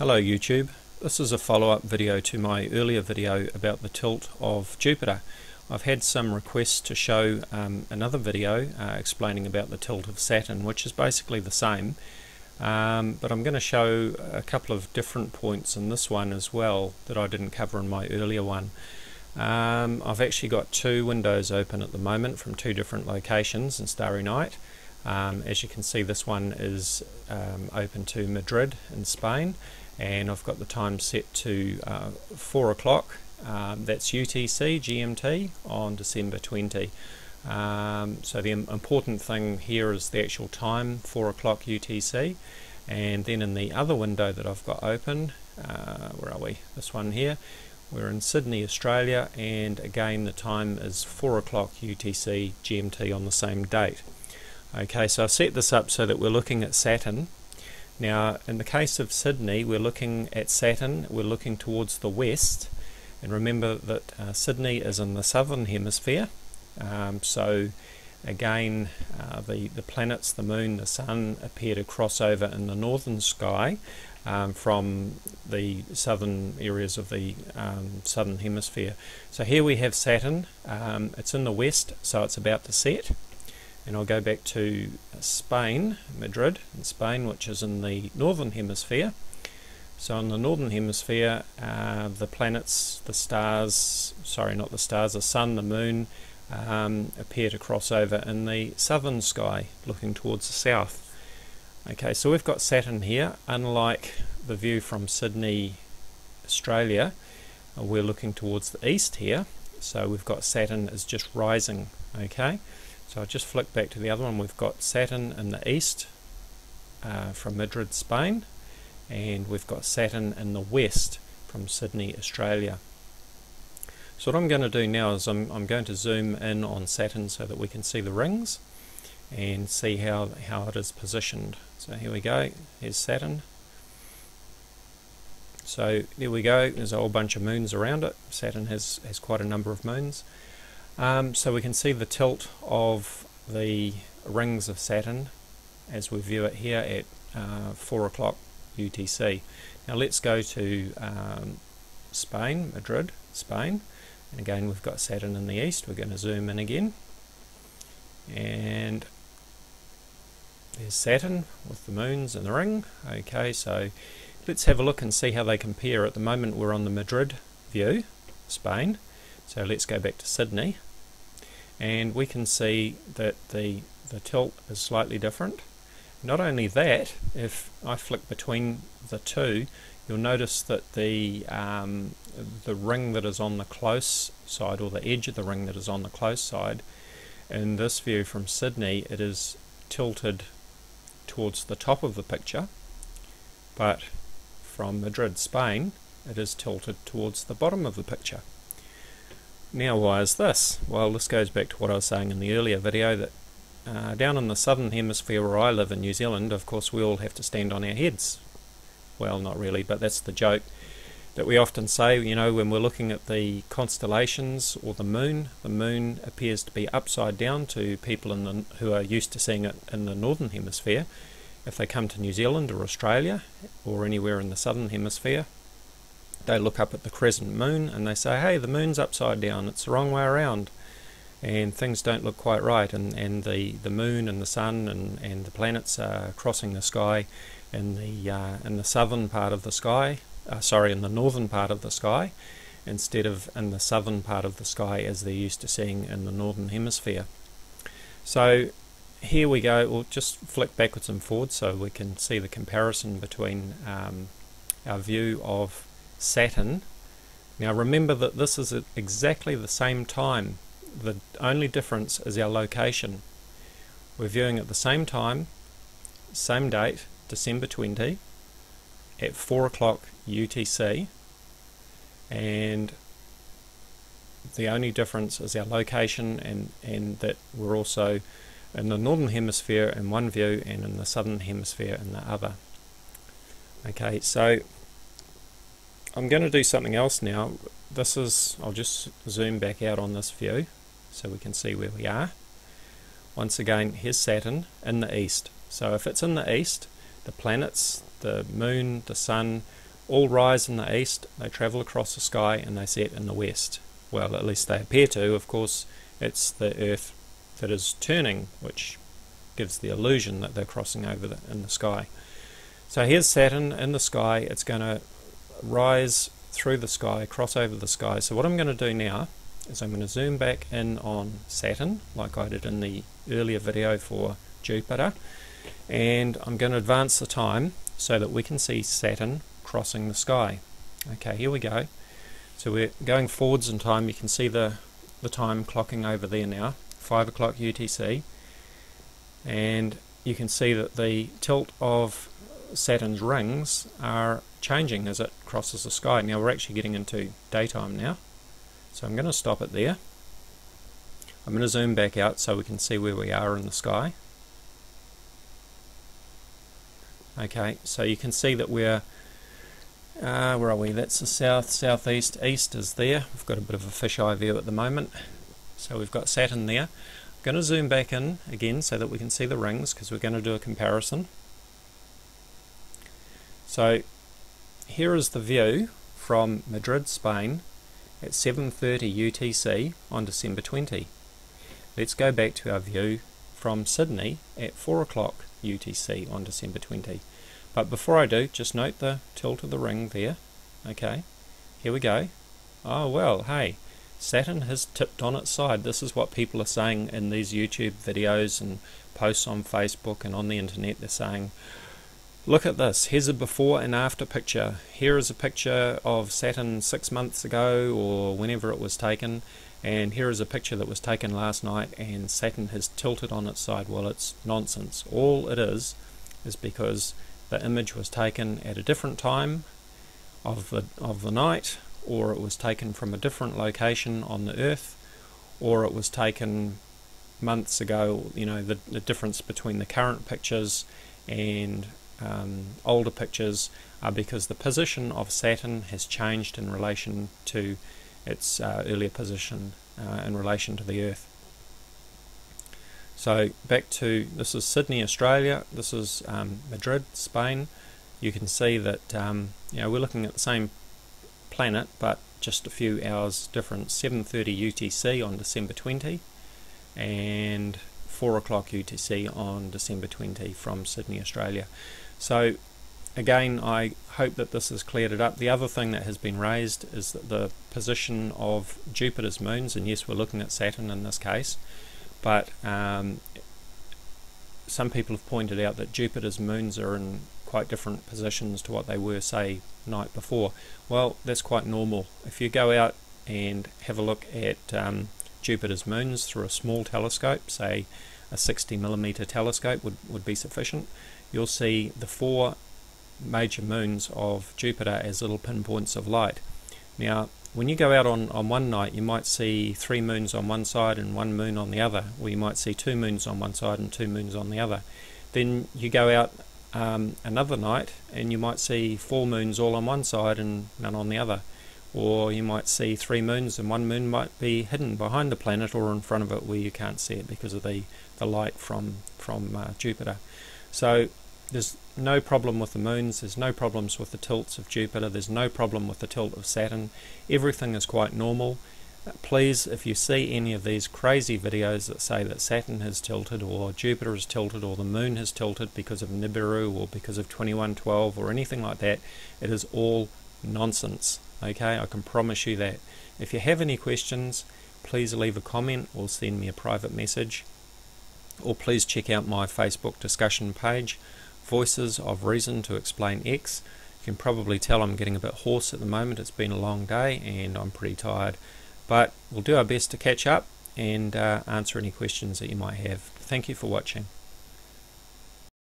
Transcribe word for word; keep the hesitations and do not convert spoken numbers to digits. Hello YouTube, this is a follow-up video to my earlier video about the tilt of Jupiter. I've had some requests to show um, another video uh, explaining about the tilt of Saturn, which is basically the same, um, but I'm going to show a couple of different points in this one as well that I didn't cover in my earlier one. Um, I've actually got two windows open at the moment from two different locations in Starry Night. Um, as you can see, this one is um, open to Madrid in Spain, and I've got the time set to uh, four o'clock, um, that's U T C G M T on December twentieth. Um, so the important thing here is the actual time, four o'clock U T C, and then in the other window that I've got open, uh, where are we, this one here, we're in Sydney, Australia, and again the time is four o'clock U T C G M T on the same date. Okay, so I've set this up so that we're looking at Saturn. Now, in the case of Sydney, we're looking at Saturn, we're looking towards the west, and remember that uh, Sydney is in the southern hemisphere, um, so again uh, the, the planets, the moon, the sun appear to cross over in the northern sky um, from the southern areas of the um, southern hemisphere. So here we have Saturn, um, it's in the west, so it's about to set. And I'll go back to Spain, Madrid in Spain, which is in the northern hemisphere. So in the northern hemisphere, uh, the planets, the stars, sorry not the stars, the sun, the moon, um, appear to cross over in the southern sky, looking towards the south. Okay, so we've got Saturn here. Unlike the view from Sydney, Australia, we're looking towards the east here. So we've got Saturn is just rising, okay? So I'll just flick back to the other one. We've got Saturn in the east uh, from Madrid, Spain, and we've got Saturn in the west from Sydney, Australia. So what I'm going to do now is I'm, I'm going to zoom in on Saturn so that we can see the rings and see how, how it is positioned. So here we go, here's Saturn. So there we go, there's a whole bunch of moons around it. Saturn has, has quite a number of moons. Um, so we can see the tilt of the rings of Saturn as we view it here at uh, four o'clock U T C. Now let's go to um, Spain, Madrid, Spain, and again we've got Saturn in the east. We're going to zoom in again, and there's Saturn with the moons and the ring. Okay, so let's have a look and see how they compare. At the moment we're on the Madrid view, Spain. So let's go back to Sydney, and we can see that the, the tilt is slightly different. Not only that, if I flick between the two, you'll notice that the, um, the ring that is on the close side, or the edge of the ring that is on the close side, in this view from Sydney, it is tilted towards the top of the picture, but from Madrid, Spain, it is tilted towards the bottom of the picture. Now why is this? Well, this goes back to what I was saying in the earlier video, that uh, down in the southern hemisphere where I live in New Zealand, of course we all have to stand on our heads. Well, not really, but that's the joke that we often say, you know, when we're looking at the constellations or the moon, the moon appears to be upside down to people in the, who are used to seeing it in the northern hemisphere. If they come to New Zealand or Australia or anywhere in the southern hemisphere, they look up at the crescent moon and they say, hey, the moon's upside down, it's the wrong way around, and things don't look quite right, and, and the, the moon and the sun and, and the planets are crossing the sky in the, uh, in the southern part of the sky, uh, sorry, in the northern part of the sky, instead of in the southern part of the sky as they're used to seeing in the northern hemisphere. So here we go, we'll just flick backwards and forwards so we can see the comparison between um, our view of Saturn. Now remember that this is at exactly the same time. The only difference is our location. We're viewing at the same time, same date, December twentieth, at four o'clock U T C, and the only difference is our location, and, and that we're also in the northern hemisphere in one view and in the southern hemisphere in the other. Okay, so I'm going to do something else now. This is, I'll just zoom back out on this view so we can see where we are. Once again, here's Saturn in the east. So if it's in the east, the planets, the moon, the sun All rise in the east, they travel across the sky, and they set in the west. Well, at least they appear to. Of course, it's the Earth that is turning, which gives the illusion that they're crossing over the, in the sky. So here's Saturn in the sky. It's going to rise through the sky, cross over the sky. So what I'm going to do now is I'm going to zoom back in on Saturn, like I did in the earlier video for Jupiter, and I'm going to advance the time so that we can see Saturn crossing the sky. Okay, here we go. So we're going forwards in time. You can see the the time clocking over there now, five o'clock U T C, and you can see that the tilt of Saturn's rings are changing as it crosses the sky. Now we're actually getting into daytime now, so I'm going to stop it there. I'm going to zoom back out so we can see where we are in the sky. Okay, so you can see that we're uh, where are we? That's the south, southeast, east is there. We've got a bit of a fisheye view at the moment, so we've got Saturn there. I'm going to zoom back in again so that we can see the rings, because we're going to do a comparison. So here is the view from Madrid, Spain at seven thirty U T C on December twentieth. Let's go back to our view from Sydney at four o'clock U T C on December twentieth. But before I do, just note the tilt of the ring there. Okay, here we go. Oh well, hey, Saturn has tipped on its side. This is what people are saying in these YouTube videos and posts on Facebook and on the internet. They're saying, look at this, here's a before and after picture. Here is a picture of Saturn six months ago or whenever it was taken, and here is a picture that was taken last night, and Saturn has tilted on its side. Well, it's nonsense. All it is is because the image was taken at a different time of the, of the night, or it was taken from a different location on the Earth, or it was taken months ago. You know, the, the difference between the current pictures and Um, older pictures are because the position of Saturn has changed in relation to its uh, earlier position uh, in relation to the Earth. So back to, this is Sydney, Australia, this is um, Madrid, Spain. You can see that um, you know, we're looking at the same planet, but just a few hours difference. seven thirty U T C on December twentieth and four o'clock U T C on December twentieth from Sydney, Australia. So again, I hope that this has cleared it up. The other thing that has been raised is that the position of Jupiter's moons, and yes, we're looking at Saturn in this case, but um, some people have pointed out that Jupiter's moons are in quite different positions to what they were, say, night before. Well, that's quite normal. If you go out and have a look at um, Jupiter's moons through a small telescope, say a sixty millimeter telescope would, would be sufficient, you'll see the four major moons of Jupiter as little pinpoints of light. Now when you go out on, on one night, you might see three moons on one side and one moon on the other, or you might see two moons on one side and two moons on the other. Then you go out um, another night and you might see four moons all on one side and none on the other. Or you might see three moons, and one moon might be hidden behind the planet or in front of it where you can't see it because of the, the light from, from uh, Jupiter. So there's no problem with the moons, there's no problems with the tilts of Jupiter, there's no problem with the tilt of Saturn. Everything is quite normal. Please, if you see any of these crazy videos that say that Saturn has tilted or Jupiter has tilted or the moon has tilted because of Nibiru or because of twenty-one twelve or anything like that, it is all nonsense. Okay, I can promise you that. If you have any questions, please leave a comment or send me a private message, or please check out my Facebook discussion page, Voices of Reason to Explain X. You can probably tell I'm getting a bit hoarse at the moment. It's been a long day and I'm pretty tired, but we'll do our best to catch up and uh, answer any questions that you might have. Thank you for watching.